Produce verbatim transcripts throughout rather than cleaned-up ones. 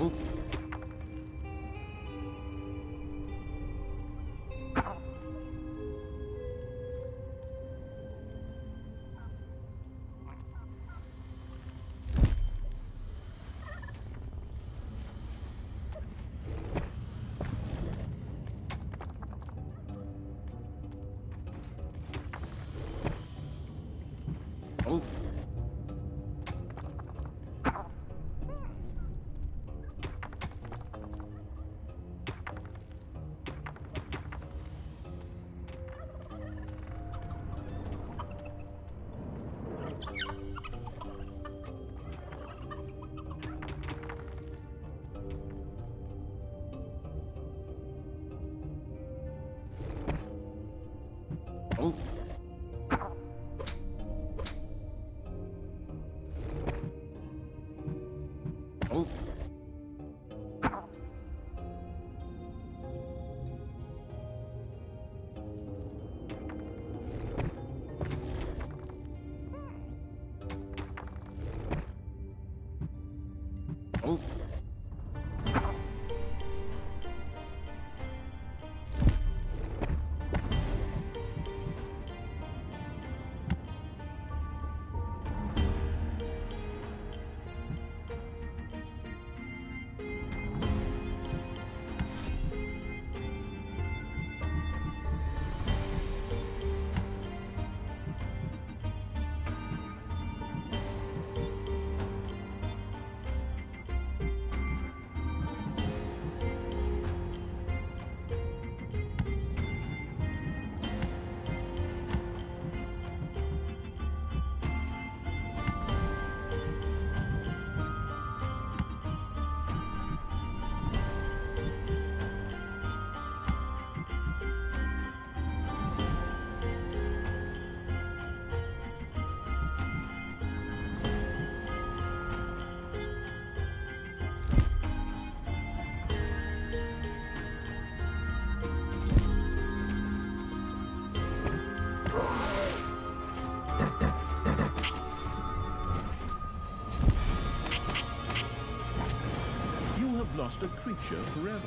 Brynhild. Oh. Oh. Oh. Lost a creature forever.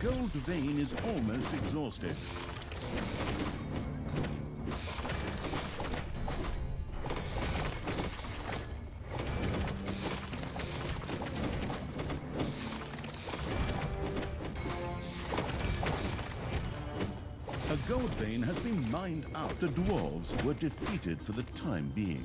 gold vein is almost exhausted. A gold vein has been mined out. The dwarves were defeated for the time being.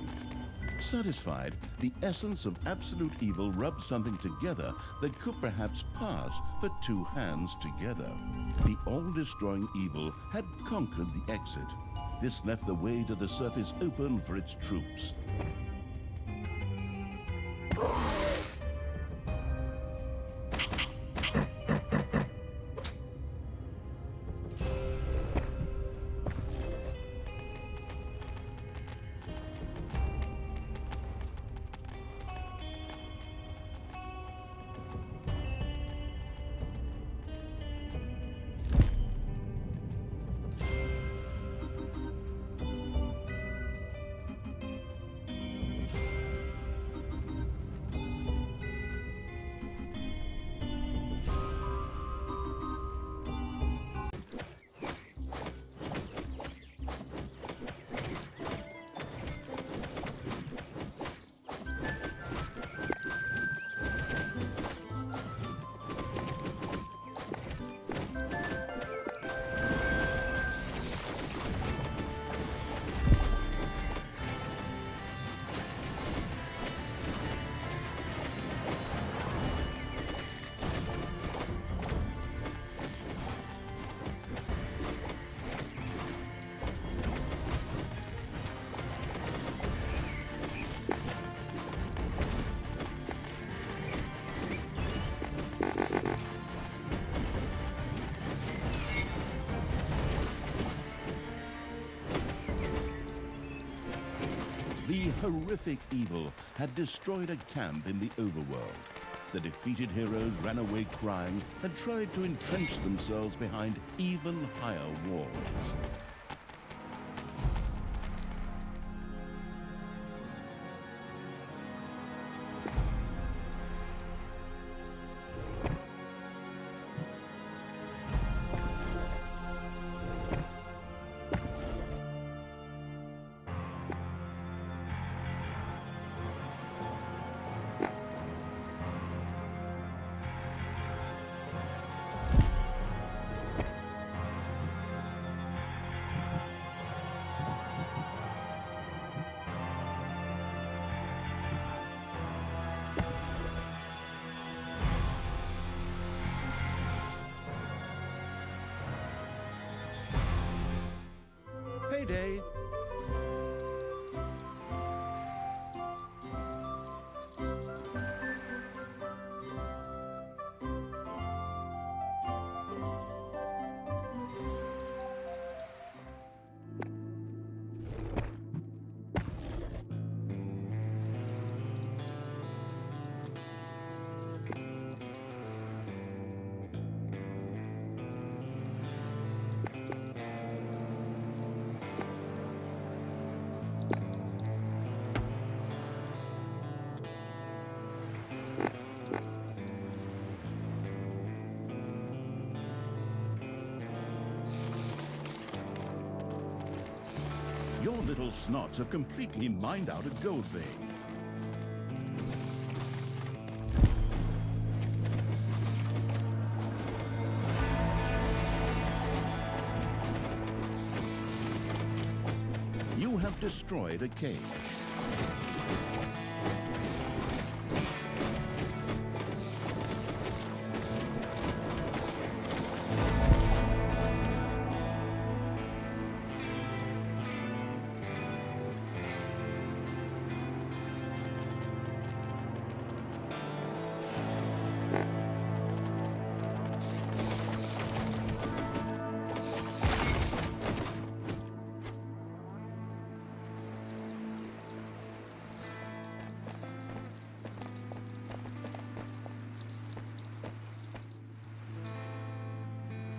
Satisfied, the essence of absolute evil rubbed something together that could perhaps pass for two hands together. The all-destroying evil had conquered the exit. This left the way to the surface open for its troops. The horrific evil had destroyed a camp in the overworld. The defeated heroes ran away crying and tried to entrench themselves behind even higher walls. Day. Your little snots have completely mined out a gold vein. You have destroyed a cage.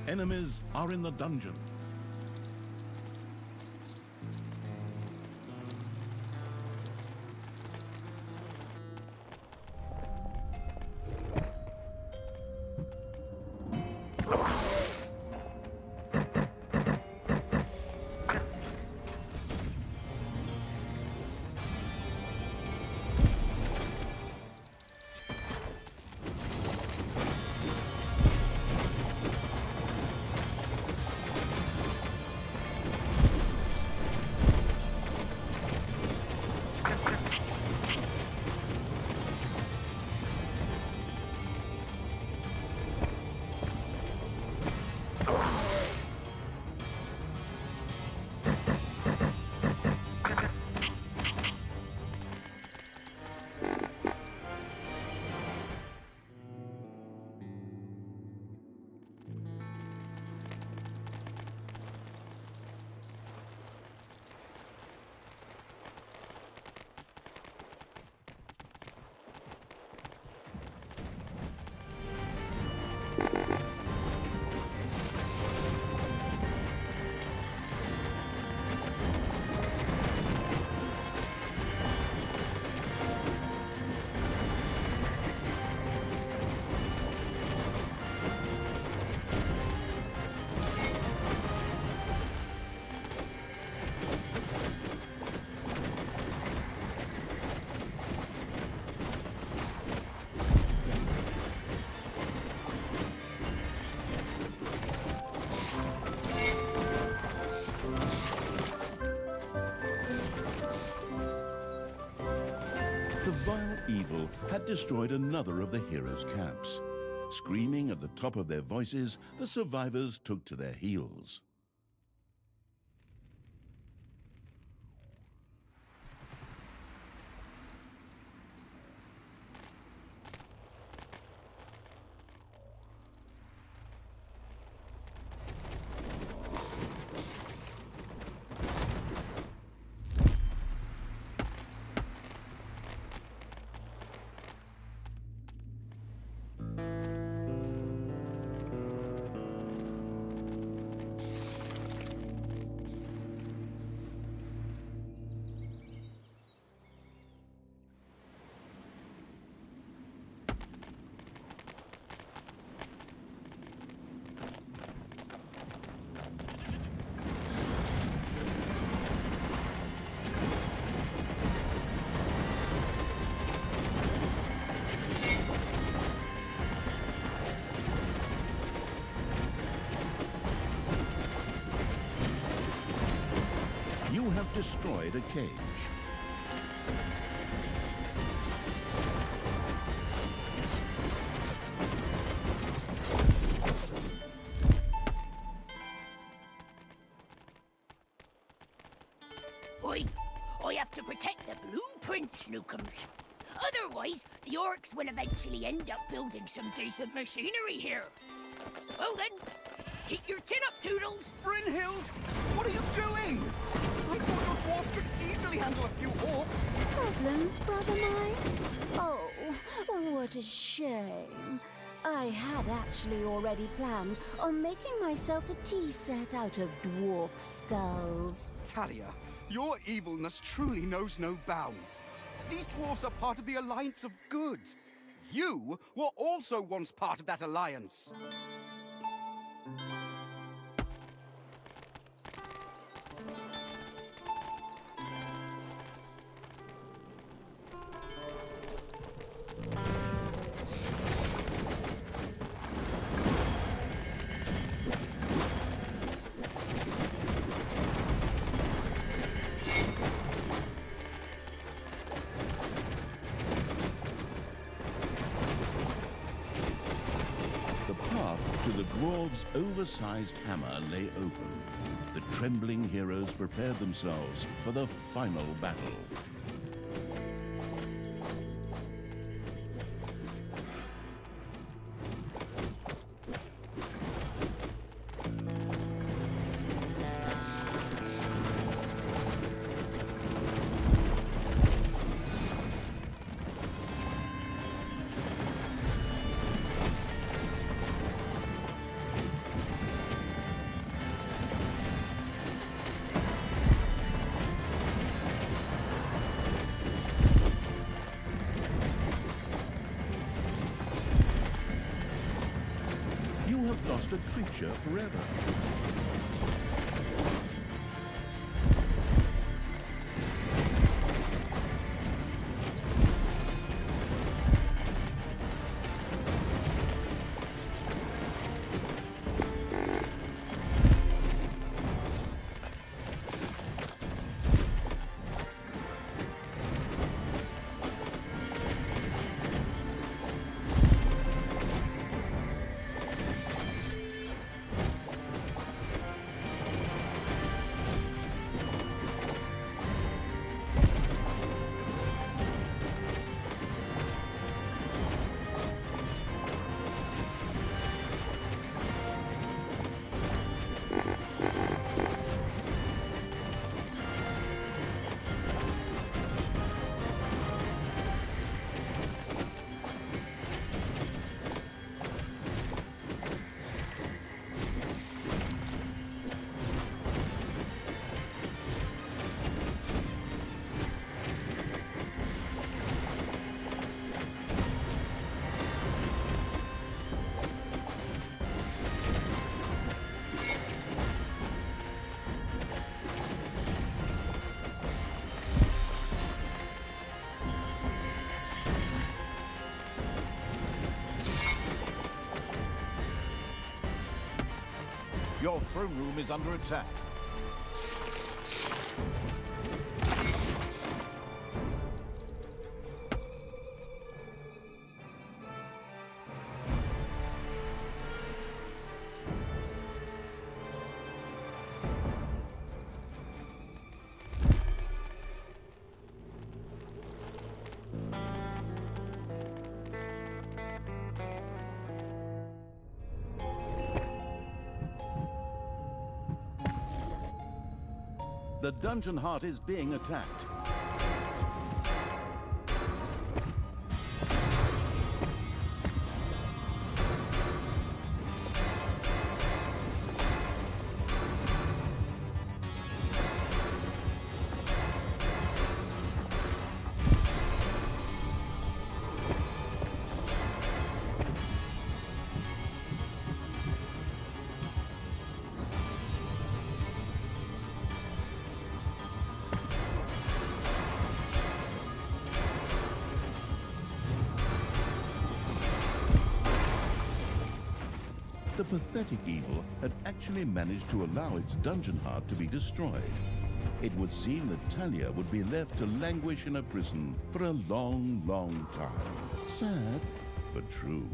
Enemies are in the dungeon. battle had destroyed another of the heroes' camps. Screaming at the top of their voices, the survivors took to their heels. Destroyed a cage. Oi, I have to protect the blueprints, Lukums. Otherwise, the orcs will eventually end up building some decent machinery here. Well then, keep your chin up, Toodles. Brynhild, what are you doing? I thought your dwarves could easily handle a few orcs. Problems, brother mine? Oh, what a shame. I had actually already planned on making myself a tea set out of dwarf skulls. Talia, your evilness truly knows no bounds. These dwarves are part of the Alliance of Good. You were also once part of that alliance. Oversized hammer lay open. The trembling heroes prepared themselves for the final battle. A creature forever. Your throne room is under attack. The dungeon heart is being attacked. The pathetic evil had actually managed to allow its dungeon heart to be destroyed. It would seem that Talia would be left to languish in a prison for a long, long time. Sad, but true.